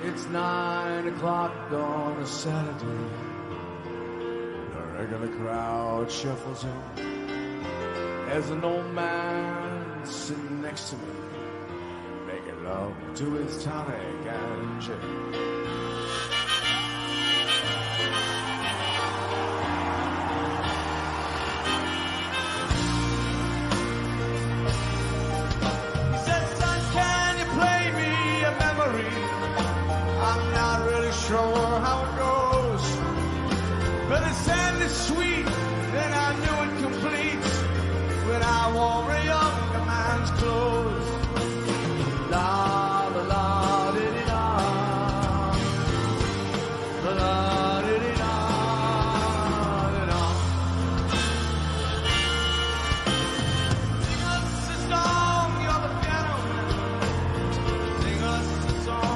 It's 9 o'clock on a Saturday. The regular crowd shuffles in. There's an old man sitting next to me, making love to his tonic and gin. Sure how it goes, but it sounded sweet, then I knew it complete when I wore up the man's clothes. La la la di di da, la la di di da di da. Sing us a song, you're the piano man. Sing us a song.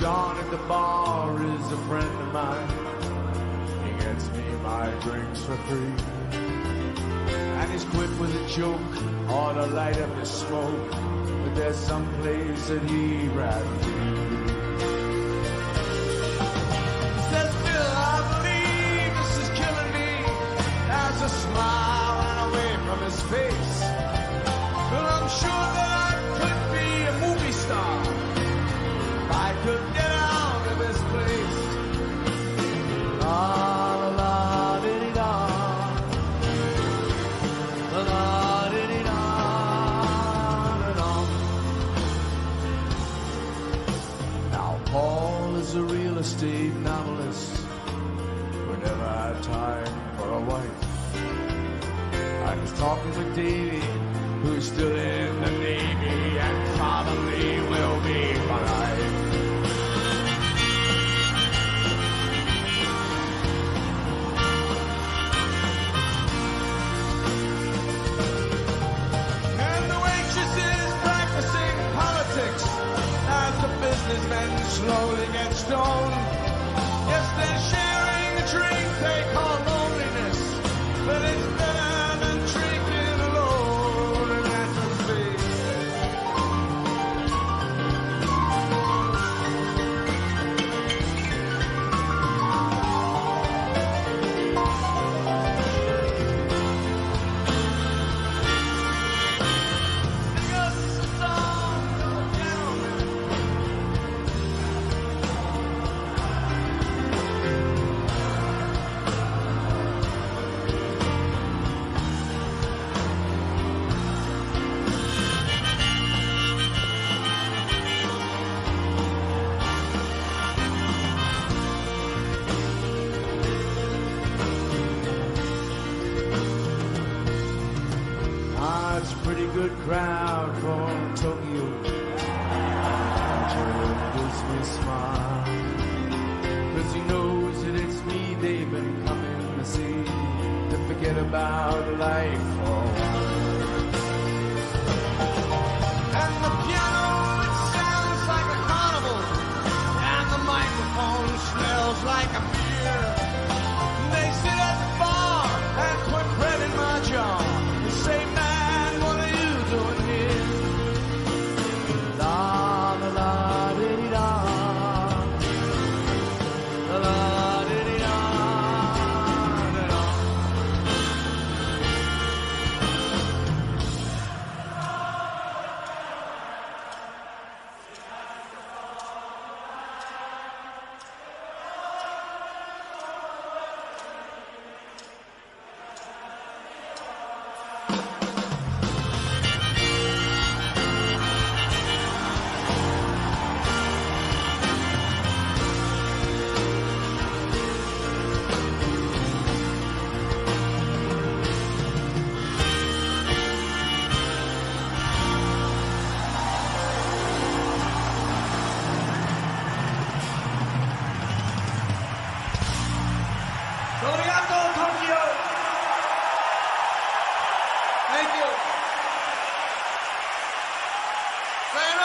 John at the bar is a friend of mine. He gets me my drinks for free, and he's quick with a joke or to light up his smoke. But there's some place that he'd rather be. He says, Bill, I believe this is killing me. As a smile ran away from his face. Well, I'm sure that I could be a movie star. I could get out of this place. La la di di da, la la di di da da da. Now Paul is a real estate novelist who never had time for a wife. I was talking with Davy, who's still in the Navy and probably will be for life. Businessmen slowly get stoned. Yes, they're sharing a drink they call loneliness, but it's better than drinking alone. And that's a pretty good crowd from Tokyo. Joe gives me a smile, cause he knows that it's me they've been coming to see, to forget about life for a while. And the piano, it sounds like a carnival, and the microphone smells like a beer. They sit at the bar and put bread in my jar and say, man, Thank you. Sayonara.